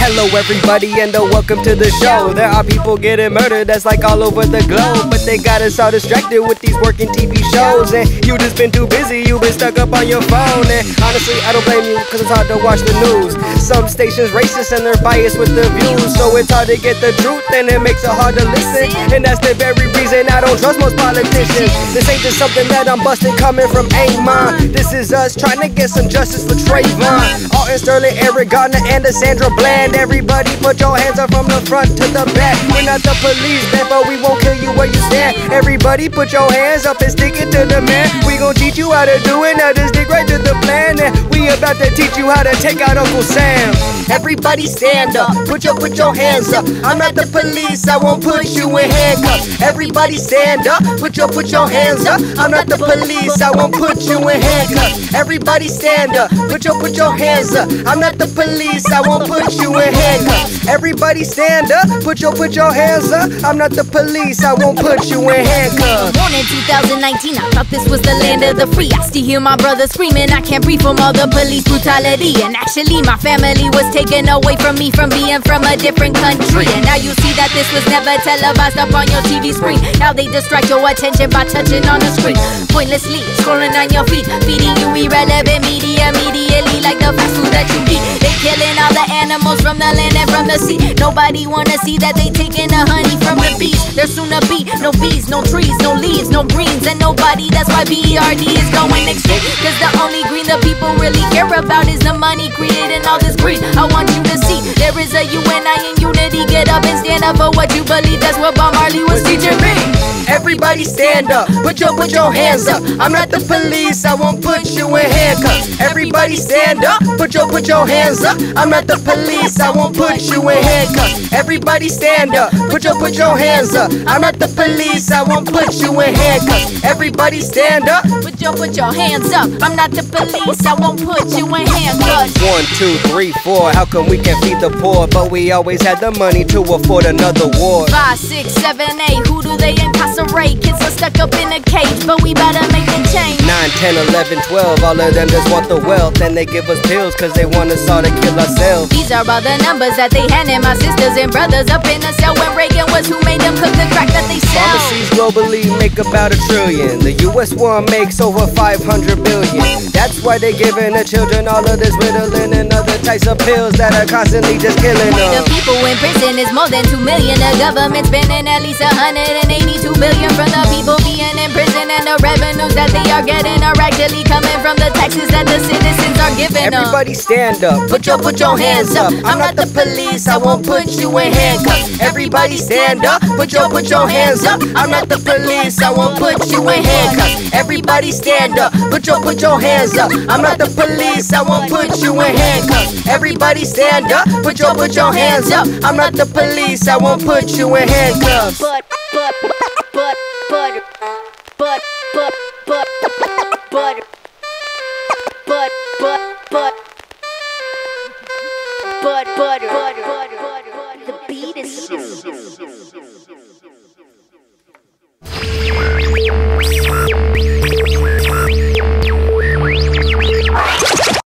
Hello everybody and welcome to the show. There are people getting murdered, that's like all over the globe. But they got us all distracted with these working TV shows. And you just been too busy, you been stuck up on your phone. And honestly, I don't blame you, cause it's hard to watch the news. Some stations racist and they're biased with the views. So it's hard to get the truth and it makes it hard to listen. And that's the very reason I don't trust most politicians. This ain't just something that I'm busting coming from Amon. This is us trying to get some justice for Trayvon, Alton Sterling, Eric Gardner, and the Sandra Bland. Everybody put your hands up from the front to the back. We're not the police, therefore we won't kill you where you stand. Everybody put your hands up and stick it to the man. We gon' teach you how to do it, now just dig right to the plan. And we about to teach you how to take out Uncle Sam. Everybody stand up, put your hands up. I'm not the police, I won't put you in handcuffs. Everybody stand up, put your hands up. I'm not the police, I won't put you in handcuffs. Everybody stand up, put your hands up. I'm not the police, I won't put you in handcuffs. Everybody stand up, put your hands up. I'm not the police, I won't put you in handcuffs. Born in 2019, I thought this was the land of the free. I still hear my brother screaming, I can't breathe from all the police brutality. And actually my family was taken away from me from being from a different country. And now you see that this was never televised up on your TV screen. Now they distract your attention by touching on the screen, pointlessly scrolling on your feet, feeding you irrelevant media immediately like the fast food that you eat. They killing all the animals from the land and from the sea. Nobody wanna see that they taking the honey from the bees. There's soon to be no bees, no trees, no leaves, no greens, and nobody. That's why BERD is going extinct, cause the only green the people really care about is the money creating all this greed. I want you to see there is a UNI in unity. Get up and stand up for what you believe. That's what Bob Marley was teaching me. Everybody stand up, put your hands up. I'm not the police, I won't put you in handcuffs. Everybody stand up, put your hands up. I'm not the police, I won't put you in handcuffs. Everybody stand up, put your hands up. I'm not the police, I won't put you in handcuffs. Everybody stand up, put your hands up. I'm not the police, I won't put you in handcuffs. 1, 2, 3, 4. How come we can't feed the poor, but we always had the money to afford another war? 5, 6, 7, 8. Who do they incarcerate? Kids are stuck up in a cage, but we better make a change. 9, 10, 11, 12. All of them just want the wealth, and they give us pills cause they want us all to kill ourselves. These are all the numbers that they handed my sisters and brothers up in a cell when Reagan was who made them cook the crack that they sell. Pharmacies globally make about $1 trillion. The US one makes over 500 billion. That's why they giving the children all of this riddling and other types of pills that are constantly just killing them. The people in prison is more than 2 million. The government spending at least 182 billion from the people being in prison, and the revenues that they are getting are actually coming from the taxes that the citizens are giving them. Everybody stand up, put your hands up. I'm not the police, I won't put you in handcuffs. Everybody stand up, put your hands up. I'm not the police, I won't put you in handcuffs. Everybody stand up, put your hands up. I'm not the police, I won't put you in handcuffs. Everybody stand up, put your hands up. I'm not the police, I won't put you in handcuffs. The beat is